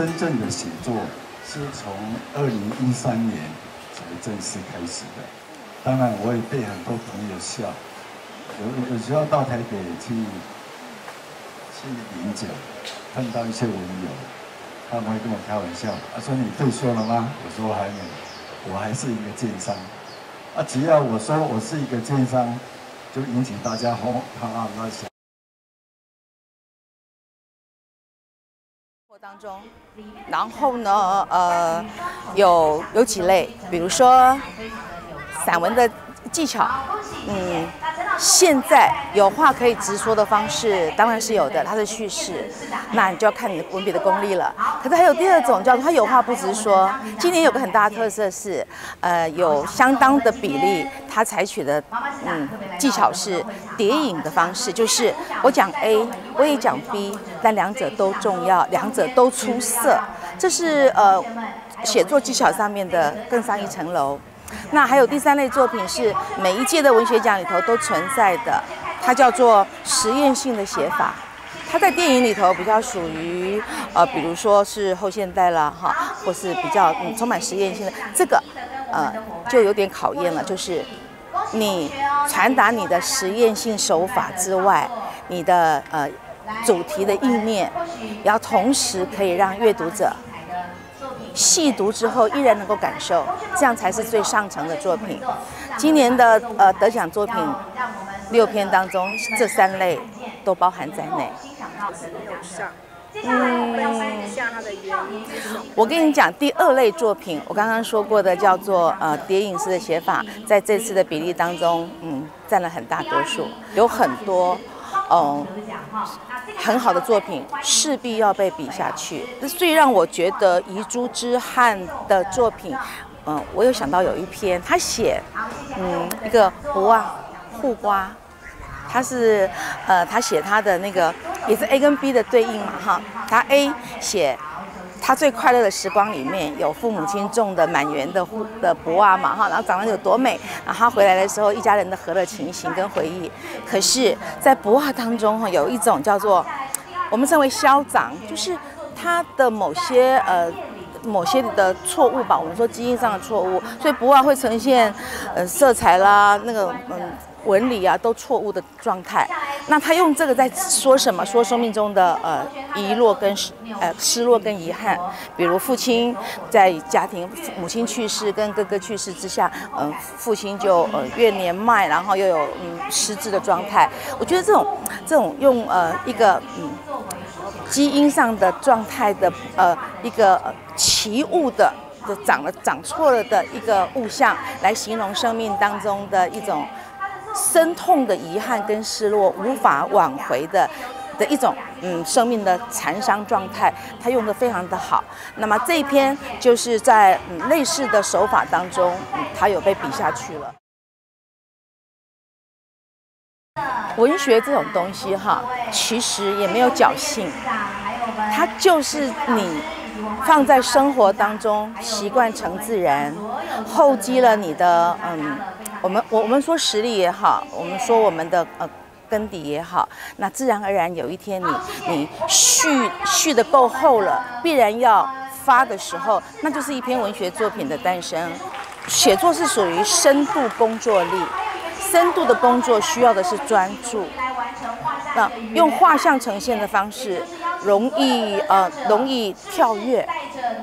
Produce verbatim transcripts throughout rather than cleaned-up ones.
真正的写作是从二零一三年才正式开始的。当然，我也被很多朋友笑，有有时候到台北去去饮酒，碰到一些文友，他们会跟我开玩笑，啊，说你退休了吗？我说还没，我还是一个建商。啊，只要我说我是一个建商，就引起大家哄哈哈乱笑。 当中，然后呢，呃，有有几类，比如说散文的技巧，嗯，现在有话可以直说的方式当然是有的，它是叙事，那你就要看你的文笔的功力了。可是还有第二种叫它有话不直说，今年有个很大的特色是，呃，有相当的比例它采取的嗯技巧是叠影的方式，就是我讲 A， 我也讲 B。 但两者都重要，两者都出色，这是呃写作技巧上面的更上一层楼。那还有第三类作品是每一届的文学奖里头都存在的，它叫做实验性的写法。它在电影里头比较属于呃，比如说是后现代啦哈，或是比较、嗯、充满实验性的，这个呃就有点考验了，就是你传达你的实验性手法之外，你的呃。 主题的意念，也要同时可以让阅读者细读之后依然能够感受，这样才是最上层的作品。今年的呃得奖作品六篇当中，这三类都包含在内。嗯，我跟你讲，第二类作品我刚刚说过的叫做呃谍影式的写法，在这次的比例当中，嗯，占了很大多数，有很多。 哦，很好的作品势必要被比下去。最让我觉得遗珠之憾的作品，嗯、呃，我有想到有一篇，他写，嗯，一个湖啊，护瓜，他是，呃，他写他的那个也是 A 跟 B 的对应嘛哈，他 A 写。 他最快乐的时光里面有父母亲种的满园的的博啊嘛哈，然后长得有多美，然后他回来的时候一家人的和乐情形跟回忆。可是，在博啊当中哈，有一种叫做我们称为消长，就是他的某些呃某些的错误吧，我们说基因上的错误，所以博啊会呈现呃色彩啦那个嗯纹理啊都错误的状态。 那他用这个在说什么？说生命中的呃遗落跟失呃失落跟遗憾，比如父亲在家庭母亲去世跟哥哥去世之下，嗯、呃，父亲就呃越年迈，然后又有嗯失智的状态。我觉得这种这种用呃一个嗯基因上的状态的呃一个、呃、奇物的。 就长了长错了的一个物象，来形容生命当中的一种深痛的遗憾跟失落，无法挽回的的一种嗯生命的残伤状态，他用得非常的好。那么这一篇就是在嗯类似的手法当中，嗯，他有被比下去了。文学这种东西哈，其实也没有侥幸，它就是你。 放在生活当中，习惯成自然，厚积了你的嗯，我们我我们说实力也好，我们说我们的呃根底也好，那自然而然有一天你你蓄蓄得够厚了，必然要发的时候，那就是一篇文学作品的诞生。写作是属于深度工作力，深度的工作需要的是专注。 那用画像呈现的方式，容易呃容易跳跃、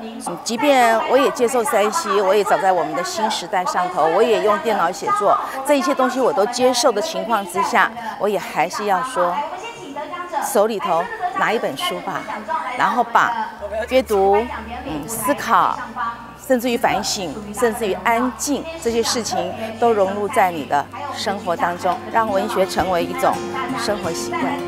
嗯。即便我也接受三 C， 我也走在我们的新时代上头，我也用电脑写作，这一切东西我都接受的情况之下，我也还是要说，手里头拿一本书吧，然后把阅读、嗯思考，甚至于反省，甚至于安静这些事情都融入在你的生活当中，让文学成为一种。 生活习惯。